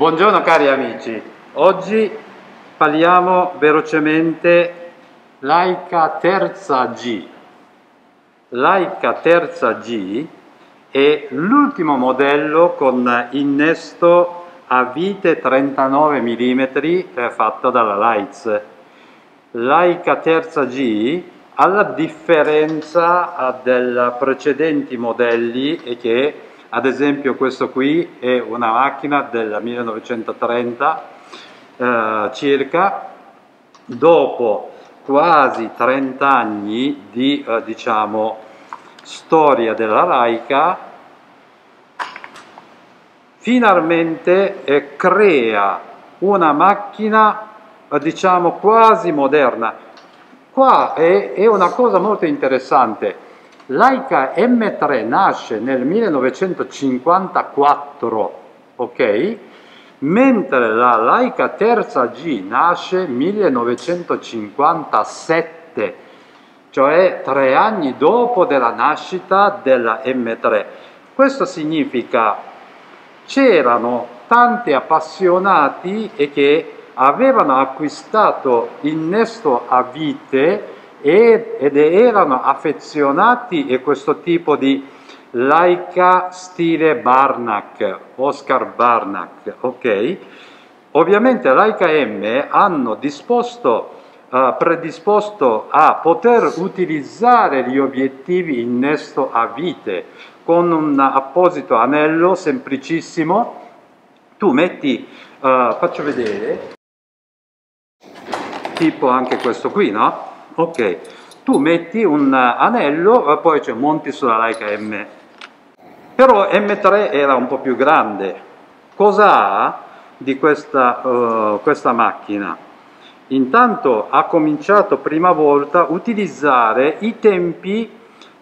Buongiorno cari amici, oggi parliamo velocemente Leica terza G. Leica terza G è l'ultimo modello con innesto a vite 39 mm fatta dalla Leitz. Leica terza G, alla differenza dei precedenti modelli, è che ad esempio questo qui è una macchina del 1930 circa, dopo quasi 30 anni di diciamo storia della Leica, finalmente crea una macchina diciamo quasi moderna. Qua è una cosa molto interessante. Leica M3 nasce nel 1954, ok? Mentre la Leica terza G nasce nel 1957, cioè 3 anni dopo della nascita della M3. Questo significa c'erano tanti appassionati e che avevano acquistato innesto a vite ed erano affezionati a questo tipo di Leica stile Barnack, Oscar Barnack, ok? Ovviamente Leica M hanno predisposto a poter utilizzare gli obiettivi innesto a vite con un apposito anello semplicissimo. Tu metti, faccio vedere, tipo anche questo qui, no? Ok, tu metti un anello e poi cioè, monti sulla Leica M. Però M3 era un po' più grande. Cosa ha di questa macchina? Intanto ha cominciato prima volta a utilizzare i tempi,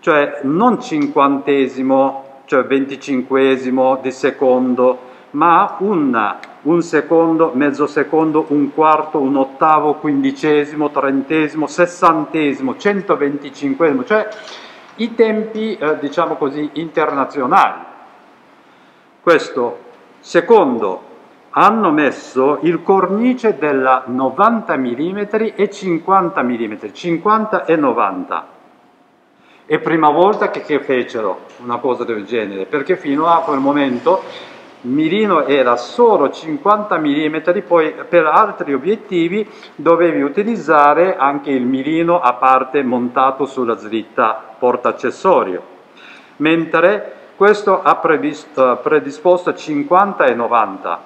cioè non cinquantesimo, cioè venticinquesimo di secondo, ma un secondo, mezzo secondo, un quarto, un ottavo, quindicesimo, trentesimo, sessantesimo, 125esimo, cioè i tempi, diciamo così, internazionali. Questo. Secondo, hanno messo il cornice della 90 mm e 50 mm, 50 e 90. È prima volta che fecero una cosa del genere, perché fino a quel momento mirino era solo 50 mm, poi per altri obiettivi dovevi utilizzare anche il mirino a parte montato sulla slitta porta accessorio, mentre questo ha predisposto 50 e 90.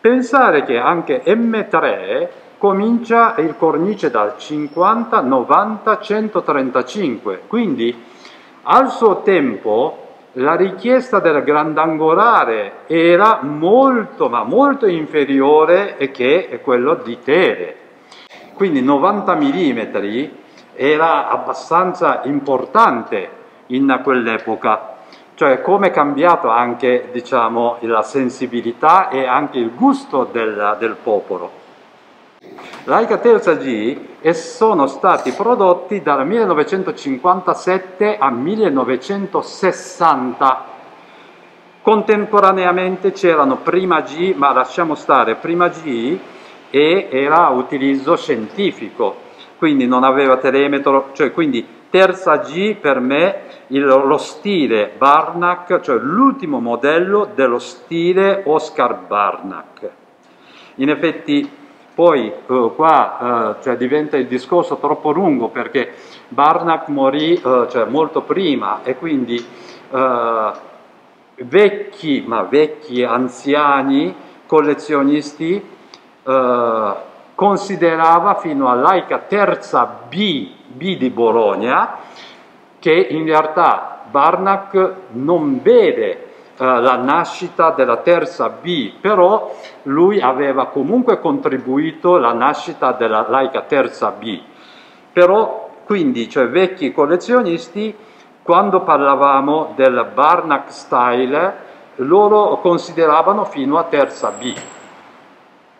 Pensare che anche M3 comincia il cornice dal 50, 90, 135, quindi al suo tempo la richiesta del grandangolare era molto, ma molto inferiore che quello di Tere. Quindi 90 mm era abbastanza importante in quell'epoca. Cioè come è cambiato anche, diciamo, la sensibilità e anche il gusto del popolo. Leica terza G sono stati prodotti dal 1957 al 1960. Contemporaneamente c'erano prima G, ma lasciamo stare, prima G era utilizzo scientifico, quindi non aveva telemetro, cioè quindi terza G per me lo stile Barnack, cioè l'ultimo modello dello stile Oscar Barnack. In effetti poi qua cioè, diventa il discorso troppo lungo, perché Barnack morì cioè, molto prima, e quindi vecchi, anziani, collezionisti considerava fino a Leica terza B di Bologna, che in realtà Barnack non vede la nascita della terza B, però lui aveva comunque contribuito alla nascita della Leica terza B. Però quindi, cioè, vecchi collezionisti, quando parlavamo del Barnack style, loro consideravano fino a terza B.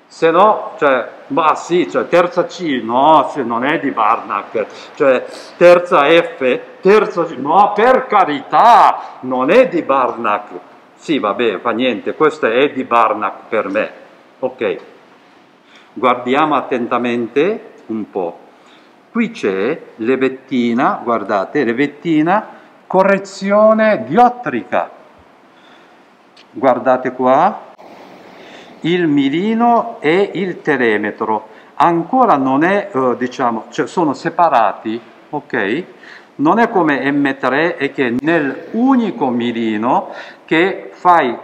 Se no, cioè, ma sì, cioè, terza C, no, se non è di Barnack, cioè, terza F, terza G, no, per carità, non è di Barnack. Sì, va bene, fa niente, questo è di Barnack per me. Ok, guardiamo attentamente un po'. Qui c'è levettina, guardate, levettina, correzione diottrica. Guardate qua, il mirino e il telemetro. Ancora non è, diciamo, cioè sono separati, ok? Non è come M3, è che nel unico mirino che fai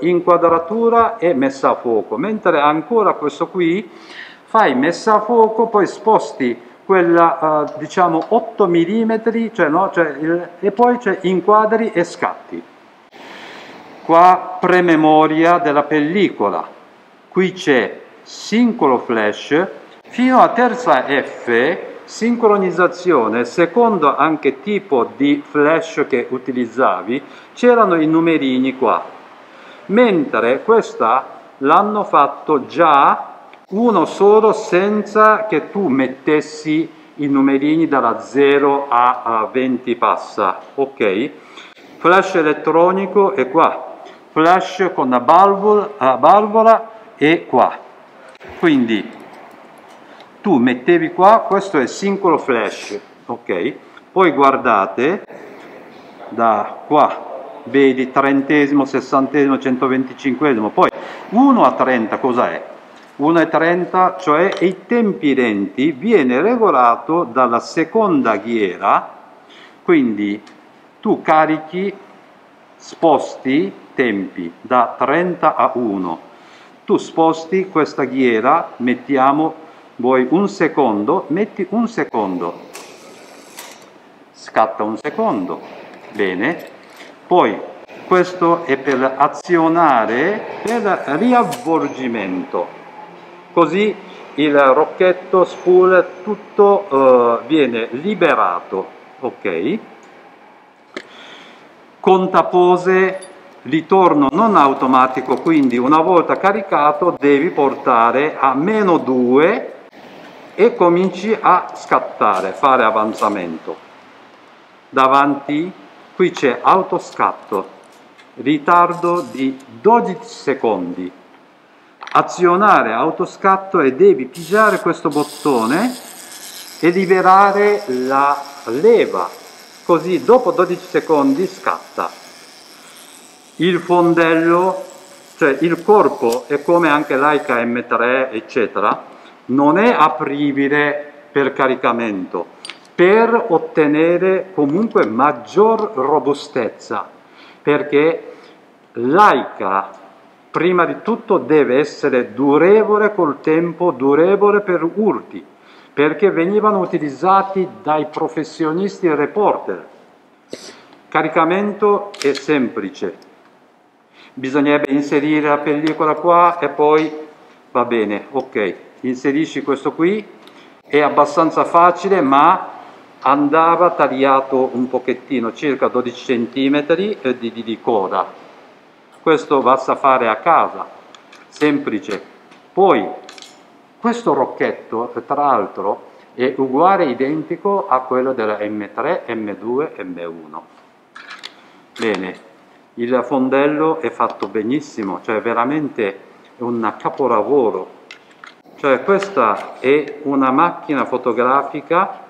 inquadratura e messa a fuoco, mentre ancora questo qui fai messa a fuoco, poi sposti quella diciamo 8 mm, cioè, no? Cioè, e poi c'è inquadri e scatti. Qua prememoria della pellicola, qui c'è sincro flash fino a terza F, sincronizzazione, secondo anche tipo di flash che utilizzavi, c'erano i numerini qua, mentre questa l'hanno fatto già uno solo senza che tu mettessi i numerini dalla 0 a 20 passa, ok? Flash elettronico è qua, flash con la valvola è qua, quindi tu mettevi qua, questo è sincro flash, ok? Poi guardate, da qua vedi 30°, 60°, 125°, poi 1 a 30 cosa è? 1,30, cioè i tempi lenti, viene regolato dalla seconda ghiera, quindi tu carichi, sposti tempi da 30 a 1, tu sposti questa ghiera, mettiamo, vuoi un secondo, metti un secondo, scatta un secondo, bene, poi questo è per azionare, per riavvolgimento. Così il rocchetto, spool, tutto viene liberato, ok? Contapose, ritorno non automatico, quindi una volta caricato devi portare a -2 e cominci a scattare, fare avanzamento. Davanti, qui c'è autoscatto, ritardo di 12 secondi. Azionare autoscatto e devi pigiare questo bottone e liberare la leva, così dopo 12 secondi scatta. Il fondello, cioè il corpo, è come anche Leica M3 eccetera, non è apribile per caricamento per ottenere comunque maggior robustezza, perché Leica prima di tutto deve essere durevole col tempo, durevole per urti, perché venivano utilizzati dai professionisti e reporter. Caricamento è semplice, bisognerebbe inserire la pellicola qua e poi va bene, ok, inserisci questo qui, è abbastanza facile, ma andava tagliato un pochettino, circa 12 cm di coda. Questo basta fare a casa, semplice. Poi questo rocchetto, tra l'altro, è uguale, identico a quello della M3, M2, M1. Bene, il fondello è fatto benissimo, cioè veramente un capolavoro. Cioè questa è una macchina fotografica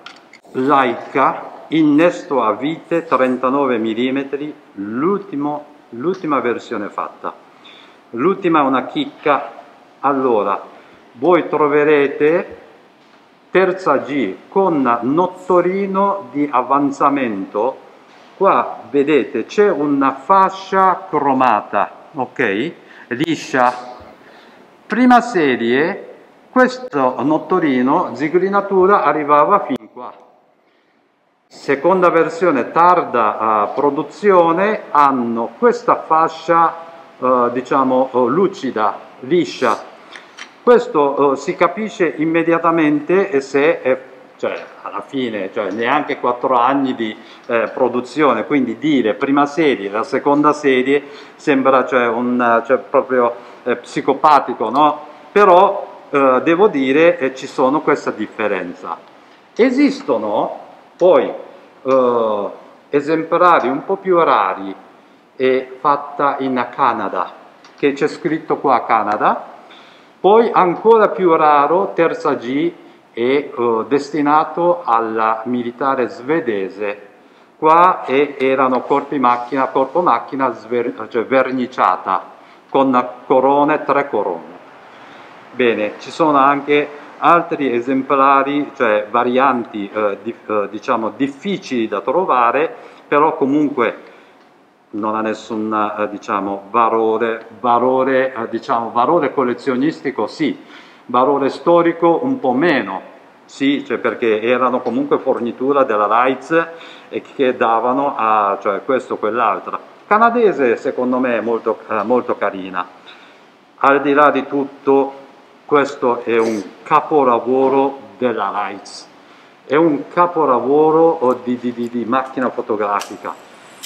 Leica, innesto a vite 39 mm, l'ultima versione fatta. L'ultima è una chicca. Allora, voi troverete terza G con nottorino di avanzamento. Qua vedete c'è una fascia cromata, ok? Liscia. Prima serie, questo nottorino, zigrinatura, arrivava fin qua. Seconda versione, tarda produzione, hanno questa fascia diciamo lucida, liscia. Questo si capisce immediatamente, e se è, cioè, alla fine, cioè, neanche 4 anni di produzione, quindi dire prima serie, la seconda serie sembra, cioè, cioè, proprio psicopatico, no? Però devo dire che ci sono questa differenza. Esistono poi esemplari un po' più rari è fatta in Canada, che c'è scritto qua Canada. Poi ancora più raro, terza G è destinato al militare svedese. Qua erano corpo macchina cioè verniciata con corone, 3 corone. Bene, ci sono anche altri esemplari, cioè varianti diciamo difficili da trovare, però comunque non ha nessun diciamo valore diciamo valore collezionistico, sì, valore storico un po' meno, sì, cioè perché erano comunque fornitura della Leitz e che davano a cioè questo o quell'altra. Canadese secondo me è molto, molto carina. Al di là di tutto, questo è un capolavoro della Leitz, è un capolavoro di macchina fotografica.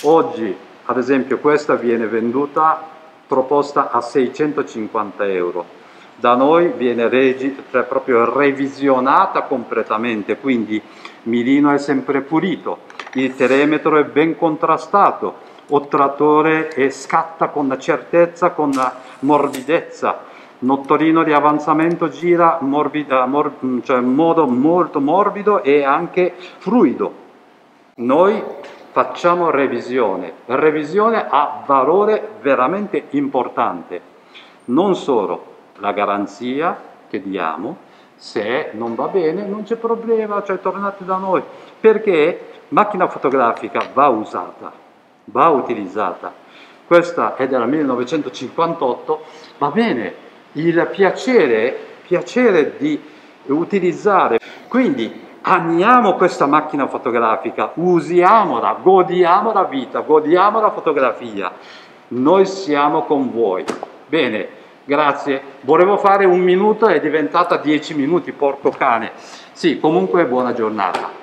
Oggi ad esempio questa viene venduta, proposta a 650 euro. Da noi viene cioè proprio revisionata completamente, quindi mirino è sempre pulito, il telemetro è ben contrastato, otturatore e scatta con la certezza, con la morbidezza, nottorino di avanzamento gira cioè in modo molto morbido e anche fluido. Noi facciamo revisione, la revisione ha valore veramente importante, non solo la garanzia che diamo, se non va bene non c'è problema, cioè tornate da noi, perché macchina fotografica va usata, va utilizzata. Questa è della 1958, va bene, il piacere di utilizzare, quindi amiamo questa macchina fotografica, usiamola, godiamo la vita, godiamo la fotografia, noi siamo con voi. Bene, grazie, volevo fare 1 minuto, è diventata 10 minuti, porco cane. Sì, comunque buona giornata.